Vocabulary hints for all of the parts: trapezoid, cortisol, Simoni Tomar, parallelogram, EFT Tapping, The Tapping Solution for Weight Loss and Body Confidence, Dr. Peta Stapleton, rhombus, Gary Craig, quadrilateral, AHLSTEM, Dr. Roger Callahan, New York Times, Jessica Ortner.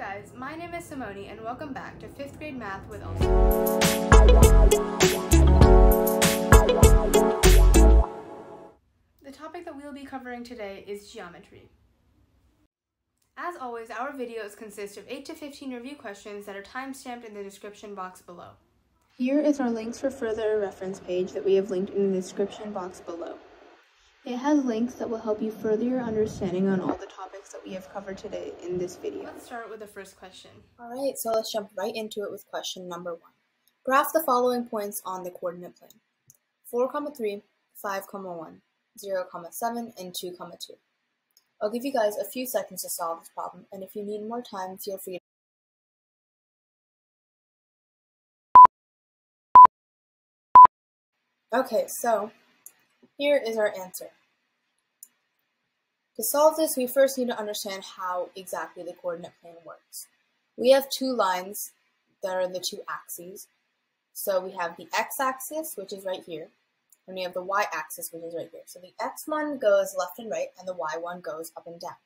guys, my name is Simone and welcome back to 5th grade math with AHLSTEM. The topic that we will be covering today is geometry. As always, our videos consist of 8 to 15 review questions that are timestamped in the description box below. Here is our links for further reference page that we have linked in the description box below. It has links that will help you further your understanding on all the topics that we have covered today in this video. Let's start with the first question. Alright, so let's jump right into it with question number 1. Graph the following points on the coordinate plane: 4,3, 5,1, 0,7, and 2,2. I'll give you guys a few seconds to solve this problem, and if you need more time, feel free to. Okay, so here is our answer. To solve this, we first need to understand how exactly the coordinate plane works. We have two lines that are the two axes. So we have the x-axis, which is right here, and we have the y-axis, which is right here. So the x one goes left and right, and the y one goes up and down.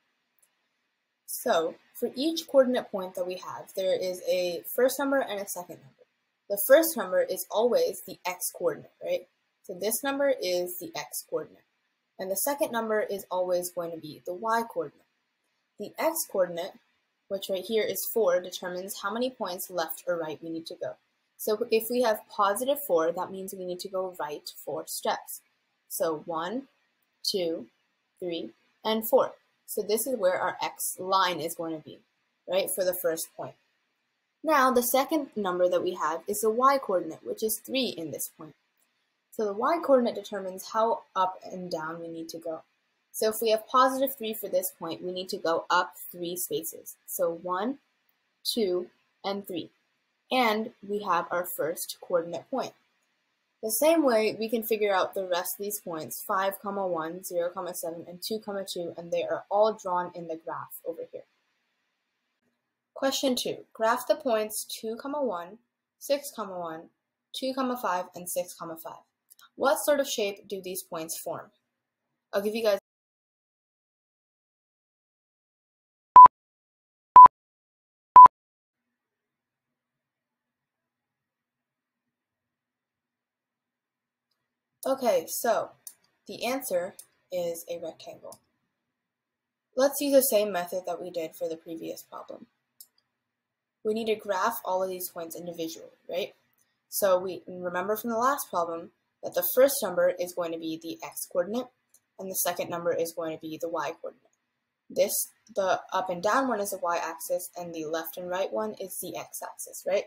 So for each coordinate point that we have, there is a first number and a second number. The first number is always the x-coordinate, right? So this number is the x-coordinate, and the second number is always going to be the y-coordinate. The x-coordinate, which right here is 4, determines how many points left or right we need to go. So if we have positive 4, that means we need to go right 4 steps. So 1, 2, 3, and 4. So this is where our x line is going to be, right, for the first point. Now the second number that we have is the y-coordinate, which is 3 in this point. So the y-coordinate determines how up and down we need to go. So if we have positive 3 for this point, we need to go up 3 spaces. So 1, 2, and 3. And we have our first coordinate point. The same way, we can figure out the rest of these points, 5,1, 0,7, and 2,2, and they are all drawn in the graph over here. Question 2. Graph the points 2,1, 6,1, 2,5, and 6,5. What sort of shape do these points form? I'll give you guys. Okay, so the answer is a rectangle. Let's use the same method that we did for the previous problem. We need to graph all of these points individually, right? So we remember from the last problem that the first number is going to be the x-coordinate, and the second number is going to be the y-coordinate. This, the up and down one, is the y-axis, and the left and right one is the x-axis, right?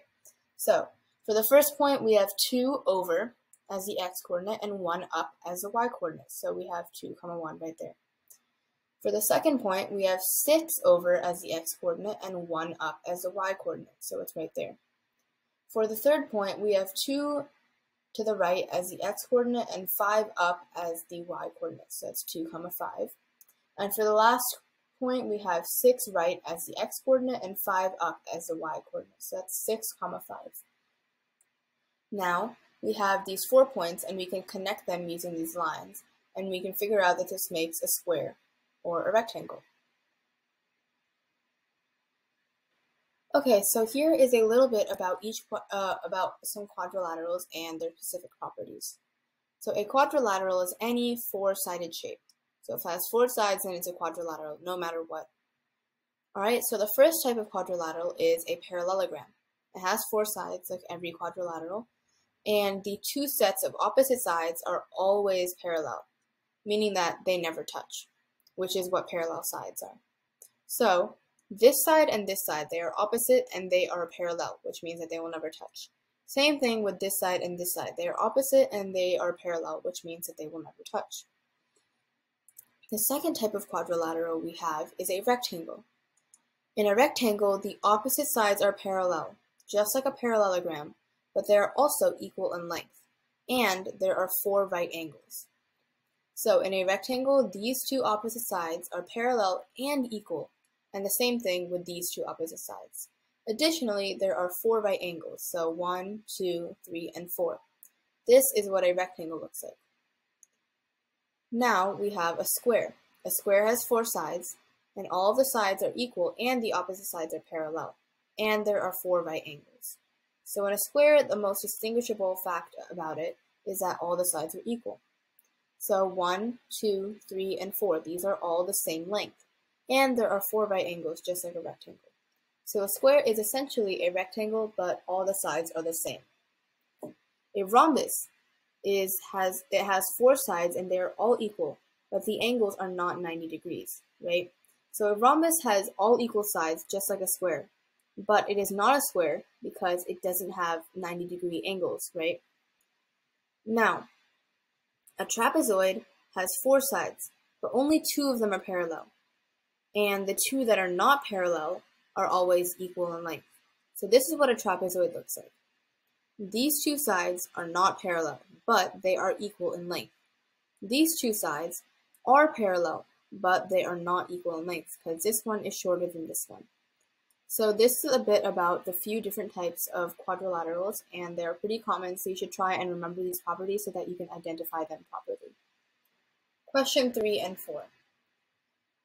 So for the first point, we have 2 over as the x-coordinate and 1 up as the y-coordinate. So we have 2,1 right there. For the second point, we have 6 over as the x-coordinate and 1 up as the y-coordinate. So it's right there. For the third point, we have 2 to the right as the x-coordinate and 5 up as the y-coordinate, so that's 2,5. And for the last point, we have 6 right as the x-coordinate and 5 up as the y-coordinate, so that's 6,5. Now, we have these 4 points, and we can connect them using these lines, and we can figure out that this makes a square or a rectangle. Okay, so here is a little bit about some quadrilaterals and their specific properties. So a quadrilateral is any 4-sided shape. So if it has 4 sides, then it's a quadrilateral, no matter what. All right, so the first type of quadrilateral is a parallelogram. It has 4 sides, like every quadrilateral, and the 2 sets of opposite sides are always parallel, meaning that they never touch, which is what parallel sides are. So this side and this side, they are opposite and they are parallel, which means that they will never touch. Same thing with this side and this side. They are opposite and they are parallel, which means that they will never touch. The second type of quadrilateral we have is a rectangle. In a rectangle, the opposite sides are parallel, just like a parallelogram, but they are also equal in length, and there are 4 right angles. So in a rectangle, these 2 opposite sides are parallel and equal, and the same thing with these 2 opposite sides. Additionally, there are 4 right angles, so 1, 2, 3, and 4. This is what a rectangle looks like. Now we have a square. A square has 4 sides, then all the sides are equal and the opposite sides are parallel, and there are 4 right angles. So in a square, the most distinguishable fact about it is that all the sides are equal. So 1, 2, 3, and 4, these are all the same length, and there are 4 right angles, just like a rectangle. So a square is essentially a rectangle, but all the sides are the same. A rhombus has 4 sides and they are all equal, but the angles are not 90 degrees, right? So a rhombus has all equal sides, just like a square, but it is not a square because it doesn't have 90-degree angles, right? Now, a trapezoid has 4 sides, but only 2 of them are parallel, and the 2 that are not parallel are always equal in length. So this is what a trapezoid looks like. These 2 sides are not parallel, but they are equal in length. These 2 sides are parallel, but they are not equal in length because this one is shorter than this one. So this is a bit about the few different types of quadrilaterals, and they're pretty common, so you should try and remember these properties so that you can identify them properly. Question 3 and 4.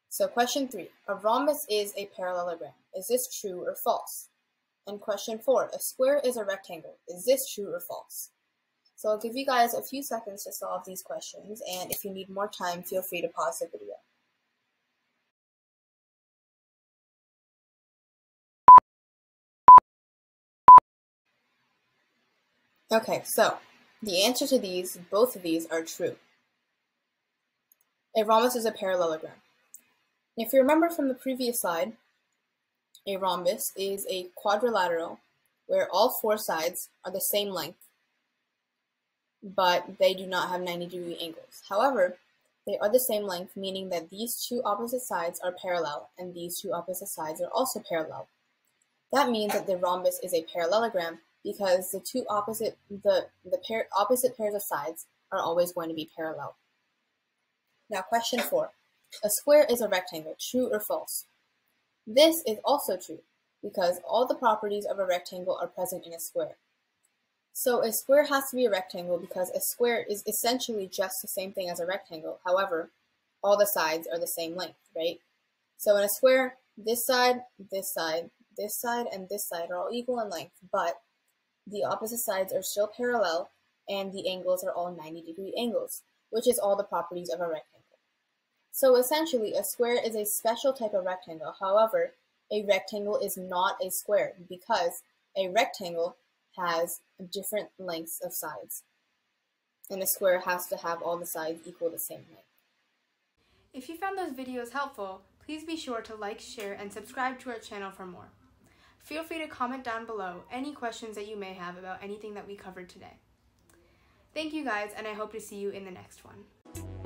So question 3, a rhombus is a parallelogram. Is this true or false? And question 4, a square is a rectangle. Is this true or false? So I'll give you guys a few seconds to solve these questions, and if you need more time, feel free to pause the video. Okay, so the answer to these, both of these, are true. A rhombus is a parallelogram. If you remember from the previous slide, a rhombus is a quadrilateral where all 4 sides are the same length, but they do not have 90-degree angles. However, they are the same length, meaning that these 2 opposite sides are parallel, and these 2 opposite sides are also parallel. That means that the rhombus is a parallelogram because the two opposite opposite pairs of sides are always going to be parallel. Now, question 4. A square is a rectangle, true or false? This is also true because all the properties of a rectangle are present in a square. So a square has to be a rectangle because a square is essentially just the same thing as a rectangle. However, all the sides are the same length, right? So in a square, this side, this side, this side, and this side are all equal in length, but the opposite sides are still parallel and the angles are all 90-degree angles, which is all the properties of a rectangle. So essentially, a square is a special type of rectangle. However, a rectangle is not a square because a rectangle has different lengths of sides, and a square has to have all the sides equal the same length. If you found those videos helpful, please be sure to like, share, and subscribe to our channel for more. Feel free to comment down below any questions that you may have about anything that we covered today. Thank you guys, and I hope to see you in the next one.